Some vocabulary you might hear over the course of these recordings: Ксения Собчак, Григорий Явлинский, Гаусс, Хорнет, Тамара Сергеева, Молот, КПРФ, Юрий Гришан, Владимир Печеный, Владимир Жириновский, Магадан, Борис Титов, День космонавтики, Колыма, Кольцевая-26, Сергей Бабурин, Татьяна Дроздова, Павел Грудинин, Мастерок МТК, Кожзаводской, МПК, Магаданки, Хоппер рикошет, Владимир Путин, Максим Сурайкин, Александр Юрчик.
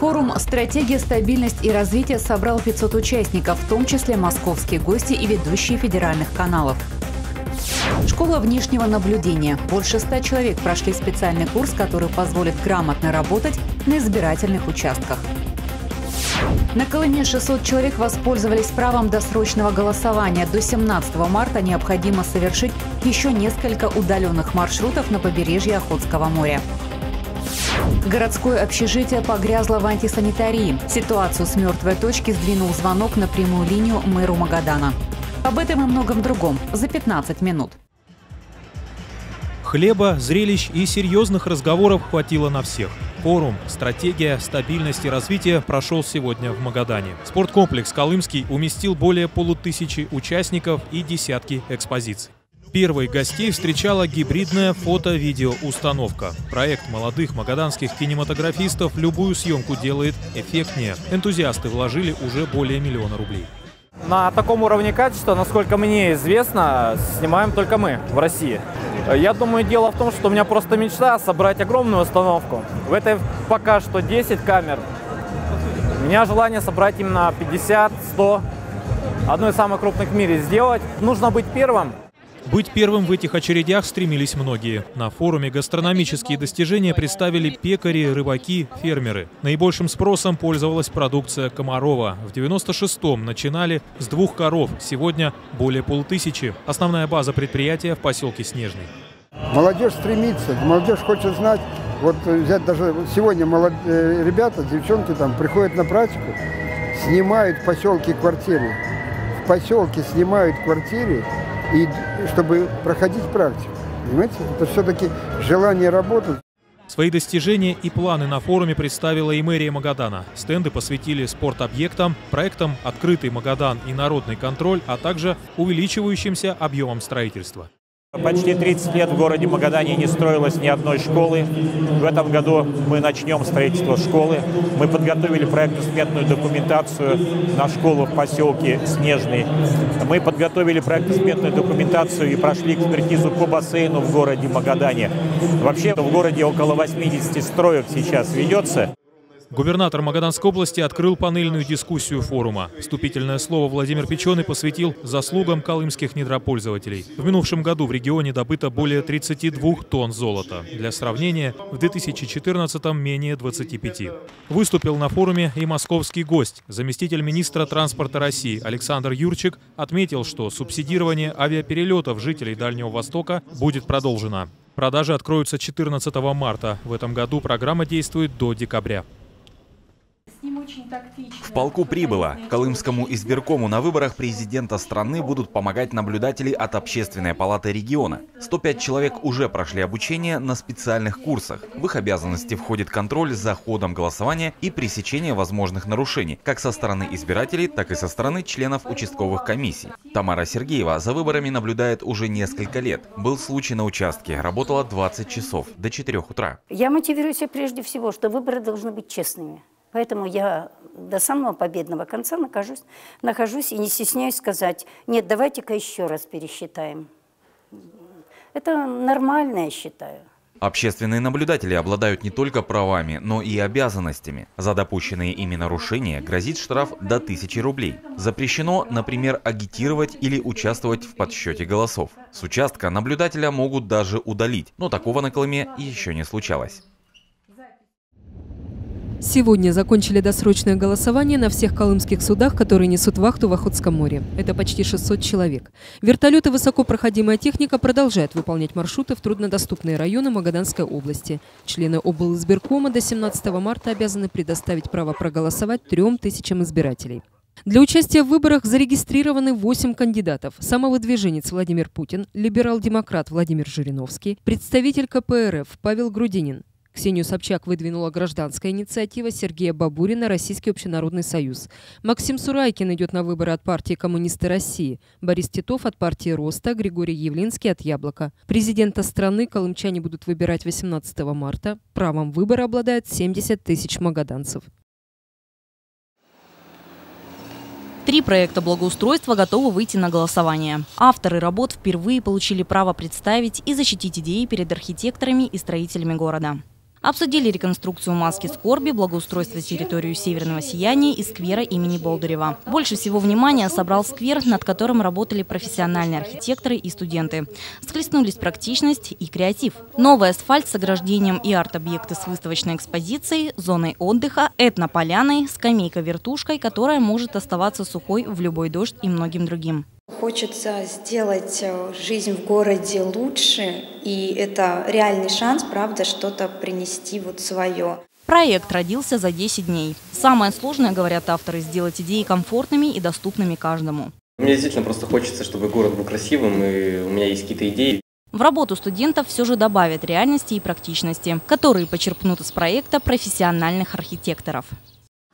Форум «Стратегия, стабильность и развитие» собрал 500 участников, в том числе московские гости и ведущие федеральных каналов. Школа внешнего наблюдения. Больше 100 человек прошли специальный курс, который позволит грамотно работать на избирательных участках. На Колыме 600 человек воспользовались правом досрочного голосования. До 17 марта необходимо совершить еще несколько удаленных маршрутов на побережье Охотского моря. Городское общежитие погрязло в антисанитарии. Ситуацию с мертвой точки сдвинул звонок на прямую линию мэру Магадана. Об этом и многом другом за 15 минут. Хлеба, зрелищ и серьезных разговоров хватило на всех. Форум «Стратегия, стабильность и развитие» прошел сегодня в Магадане. Спорткомплекс «Колымский» уместил более 1500 участников и десятки экспозиций. Первой гостей встречала гибридная фото-видеоустановка. Проект молодых магаданских кинематографистов любую съемку делает эффектнее. Энтузиасты вложили уже более $1 миллион рублей. На таком уровне качества, насколько мне известно, снимаем только мы в России. Я думаю, дело в том, что у меня просто мечта собрать огромную установку. В этой пока что 10 камер. У меня желание собрать именно 50-100. Одну из самых крупных в мире сделать. Нужно быть первым. Быть первым в этих очередях стремились многие. На форуме гастрономические достижения представили пекари, рыбаки, фермеры. Наибольшим спросом пользовалась продукция Комарова. В 96-м начинали с 2 коров, сегодня более 1500. Основная база предприятия в поселке Снежный. Молодежь стремится, молодежь хочет знать. Вот взять даже сегодня ребята, девчонки там приходят на практику, снимают в поселке квартиры. В поселке снимают квартиры. И чтобы проходить практику, понимаете, это все-таки желание работать. Свои достижения и планы на форуме представила и мэрия Магадана. Стенды посвятили спортобъектам, проектам «Открытый Магадан» и «Народный контроль», а также увеличивающимся объемам строительства. Почти 30 лет в городе Магадане не строилось ни одной школы. В этом году мы начнем строительство школы. Мы подготовили проектно-сметную документацию на школу в поселке Снежный. Мы подготовили проектно-сметную документацию и прошли экспертизу по бассейну в городе Магадане. Вообще в городе около 80 строек сейчас ведется. Губернатор Магаданской области открыл панельную дискуссию форума. Вступительное слово Владимир Печеный посвятил заслугам колымских недропользователей. В минувшем году в регионе добыто более 32 тонн золота. Для сравнения, в 2014-м менее 25. Выступил на форуме и московский гость. Заместитель министра транспорта России Александр Юрчик отметил, что субсидирование авиаперелетов жителей Дальнего Востока будет продолжено. Продажи откроются 14 марта. В этом году программа действует до декабря. В полку прибыло. Колымскому избиркому на выборах президента страны будут помогать наблюдатели от Общественной палаты региона. 105 человек уже прошли обучение на специальных курсах. В их обязанности входит контроль за ходом голосования и пресечение возможных нарушений, как со стороны избирателей, так и со стороны членов участковых комиссий. Тамара Сергеева за выборами наблюдает уже несколько лет. Был случай на участке. Работала 20 часов до 4 утра. Я мотивирую себя прежде всего, что выборы должны быть честными. Поэтому я до самого победного конца нахожусь и не стесняюсь сказать: нет, давайте-ка еще раз пересчитаем. Это нормально, я считаю. Общественные наблюдатели обладают не только правами, но и обязанностями. За допущенные ими нарушения грозит штраф до 1000 рублей. Запрещено, например, агитировать или участвовать в подсчете голосов. С участка наблюдателя могут даже удалить, но такого на Колыме еще не случалось. Сегодня закончили досрочное голосование на всех колымских судах, которые несут вахту в Охотском море. Это почти 600 человек. Вертолеты и высокопроходимая техника продолжают выполнять маршруты в труднодоступные районы Магаданской области. Члены облизбиркома до 17 марта обязаны предоставить право проголосовать 3000 избирателей. Для участия в выборах зарегистрированы 8 кандидатов. Самовыдвиженец Владимир Путин, либерал-демократ Владимир Жириновский, представитель КПРФ Павел Грудинин. Ксению Собчак выдвинула гражданская инициатива Сергея Бабурина «Российский общенародный союз». Максим Сурайкин идет на выборы от партии «Коммунисты России». Борис Титов от партии «Роста», Григорий Явлинский от «Яблока». Президента страны колымчане будут выбирать 18 марта. Правом выбора обладают 70 000 магаданцев. 3 проекта благоустройства готовы выйти на голосование. Авторы работ впервые получили право представить и защитить идеи перед архитекторами и строителями города. Обсудили реконструкцию маски скорби, благоустройство территории Северного Сияния и сквера имени Болдырева. Больше всего внимания собрал сквер, над которым работали профессиональные архитекторы и студенты. Схлестнулись практичность и креатив. Новый асфальт с ограждением и арт-объекты с выставочной экспозицией, зоной отдыха, этнополяной, скамейка-вертушкой, которая может оставаться сухой в любой дождь и многим другим. Хочется сделать жизнь в городе лучше, и это реальный шанс, правда, что-то принести вот свое. Проект родился за 10 дней. Самое сложное, говорят авторы, сделать идеи комфортными и доступными каждому. Мне действительно просто хочется, чтобы город был красивым, и у меня есть какие-то идеи. В работу студентов все же добавят реальности и практичности, которые почерпнут из проекта профессиональных архитекторов.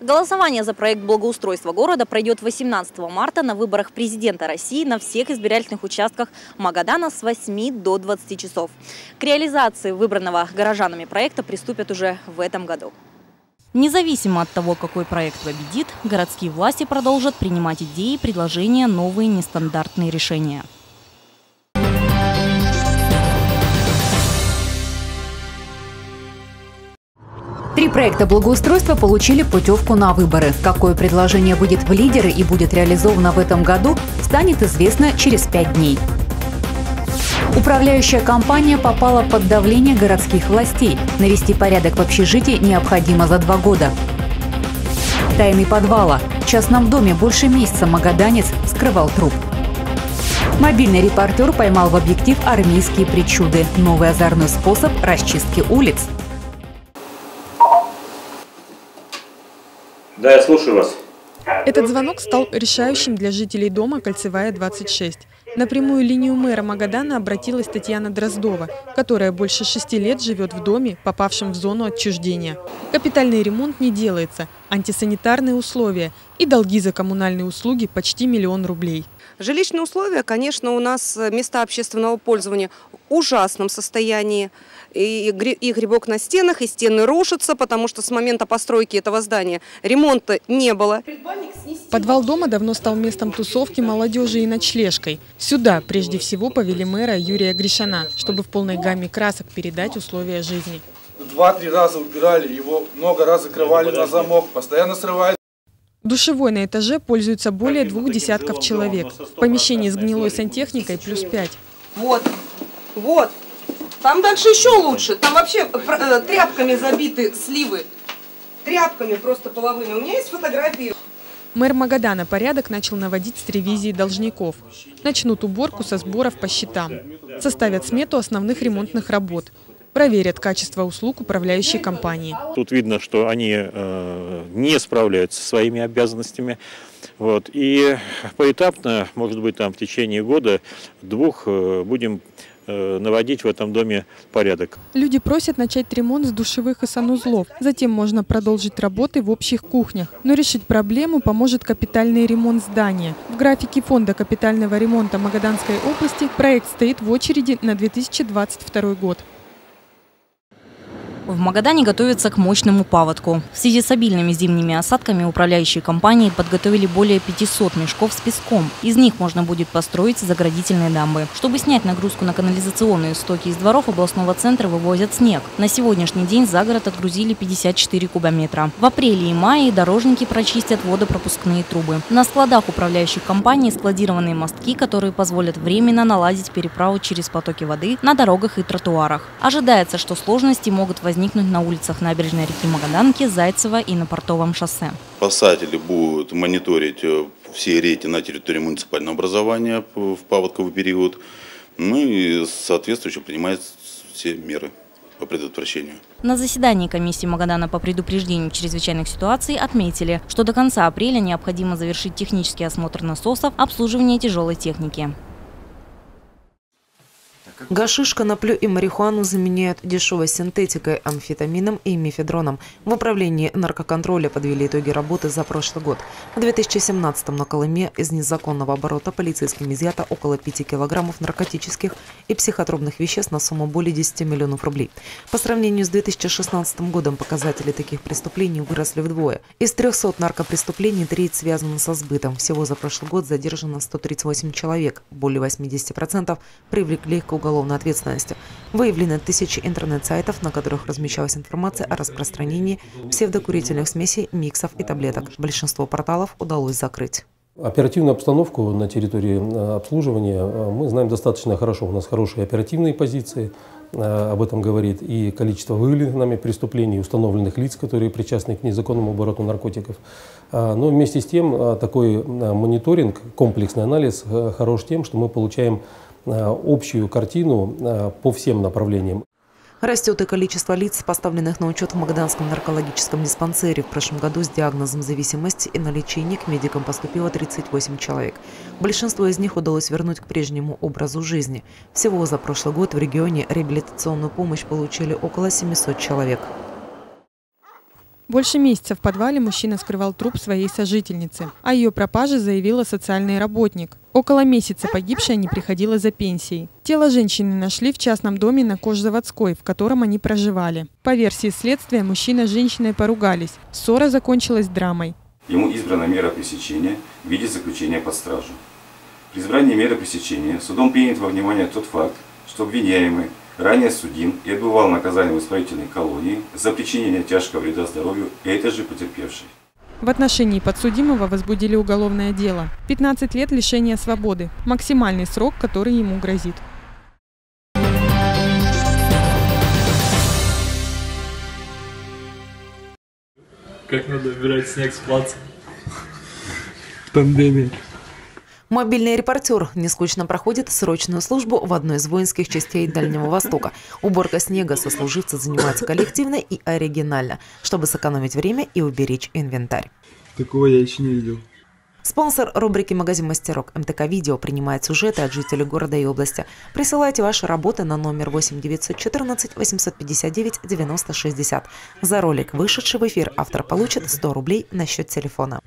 Голосование за проект благоустройства города пройдет 18 марта на выборах президента России на всех избирательных участках Магадана с 8 до 20 часов. К реализации выбранного горожанами проекта приступят уже в этом году. Независимо от того, какой проект победит, городские власти продолжат принимать идеи, предложения, новые нестандартные решения. Три проекта благоустройства получили путевку на выборы. Какое предложение будет в лидеры и будет реализовано в этом году, станет известно через 5 дней. Управляющая компания попала под давление городских властей. Навести порядок в общежитии необходимо за 2 года. Тайны подвала. В частном доме больше месяца магаданец скрывал труп. Мобильный репортер поймал в объектив армейские причуды. Новый озорной способ расчистки улиц. Да, я слушаю вас. Этот звонок стал решающим для жителей дома Кольцевая-26. На прямую линию мэра Магадана обратилась Татьяна Дроздова, которая больше 6 лет живет в доме, попавшем в зону отчуждения. Капитальный ремонт не делается, антисанитарные условия и долги за коммунальные услуги почти 1 миллион рублей. Жилищные условия, конечно, у нас места общественного пользования в ужасном состоянии. И грибок на стенах, и стены рушатся, потому что с момента постройки этого здания ремонта не было. Подвал дома давно стал местом тусовки, молодежи и ночлежкой. Сюда прежде всего повели мэра Юрия Гришана, чтобы в полной гамме красок передать условия жизни. 2-3 раза убирали, его много раз закрывали на замок, постоянно срывали. Душевой на этаже пользуются более 2 десятков человек. В помещении с гнилой сантехникой +5. Вот. Там дальше еще лучше. Там вообще тряпками забиты сливы. Тряпками просто половыми. У меня есть фотографии. Мэр Магадана порядок начал наводить с ревизии должников. Начнут уборку со сборов по счетам. Составят смету основных ремонтных работ. Проверят качество услуг управляющей компании. Тут видно, что они не справляются со своими обязанностями. Вот. И поэтапно, может быть, там в течение года-двух будем наводить в этом доме порядок. Люди просят начать ремонт с душевых и санузлов. Затем можно продолжить работы в общих кухнях. Но решить проблему поможет капитальный ремонт здания. В графике фонда капитального ремонта Магаданской области проект стоит в очереди на 2022 год. В Магадане готовятся к мощному паводку. В связи с обильными зимними осадками управляющие компании подготовили более 500 мешков с песком. Из них можно будет построить заградительные дамбы. Чтобы снять нагрузку на канализационные стоки, из дворов областного центра вывозят снег. На сегодняшний день за город отгрузили 54 кубометра. В апреле и мае дорожники прочистят водопропускные трубы. На складах управляющих компаний складированы мостки, которые позволят временно наладить переправу через потоки воды на дорогах и тротуарах. Ожидается, что сложности могут возникнуть на улицах набережной реки Магаданки, Зайцева и на Портовом шоссе. Спасатели будут мониторить все рейки на территории муниципального образования в паводковый период. Ну и соответствующе принимают все меры по предотвращению. На заседании комиссии Магадана по предупреждению чрезвычайных ситуаций отметили, что до конца апреля необходимо завершить технический осмотр насосов, обслуживание тяжелой техники. Гашиш, коноплю и марихуану заменяют дешевой синтетикой, амфетамином и мефедроном. В управлении наркоконтроля подвели итоги работы за прошлый год. В 2017-м на Колыме из незаконного оборота полицейским изъято около 5 килограммов наркотических и психотропных веществ на сумму более 10 миллионов рублей. По сравнению с 2016 годом показатели таких преступлений выросли вдвое. Из 300 наркопреступлений 30 связаны со сбытом. Всего за прошлый год задержано 138 человек. Более 80% привлекли к уголовному уголовной ответственностью. Выявлены тысячи интернет-сайтов, на которых размещалась информация о распространении псевдокурительных смесей, миксов и таблеток. Большинство порталов удалось закрыть. Оперативную обстановку на территории обслуживания мы знаем достаточно хорошо. У нас хорошие оперативные позиции, об этом говорит и количество выявленных нами преступлений, установленных лиц, которые причастны к незаконному обороту наркотиков. Но вместе с тем такой мониторинг, комплексный анализ хорош тем, что мы получаем общую картину по всем направлениям. Растет и количество лиц, поставленных на учет в Магаданском наркологическом диспансере. В прошлом году с диагнозом зависимости и на лечение к медикам поступило 38 человек. Большинство из них удалось вернуть к прежнему образу жизни. Всего за прошлый год в регионе реабилитационную помощь получили около 700 человек. Больше месяца в подвале мужчина скрывал труп своей сожительницы. О ее пропаже заявила социальный работник. Около месяца погибшая не приходила за пенсией. Тело женщины нашли в частном доме на Кожзаводской, в котором они проживали. По версии следствия, мужчина с женщиной поругались. Ссора закончилась драмой. Ему избрана мера пресечения в виде заключения под стражу. При избрании меры пресечения судом принят во внимание тот факт, что обвиняемый ранее судим и отбывал наказание в исправительной колонии за причинение тяжкого вреда здоровью этой же потерпевшей. В отношении подсудимого возбудили уголовное дело. 15 лет лишения свободы – максимальный срок, который ему грозит. Как надо убирать снег с плаца? В тандеме. Мобильный репортер нескучно проходит срочную службу в одной из воинских частей Дальнего Востока. Уборка снега сослуживцы занимаются коллективно и оригинально, чтобы сэкономить время и уберечь инвентарь. Такого я еще не видел. Спонсор рубрики «Магазин Мастерок» МТК «Видео» принимает сюжеты от жителей города и области. Присылайте ваши работы на номер 8 914 859 90 60. За ролик, вышедший в эфир, автор получит 100 рублей на счет телефона.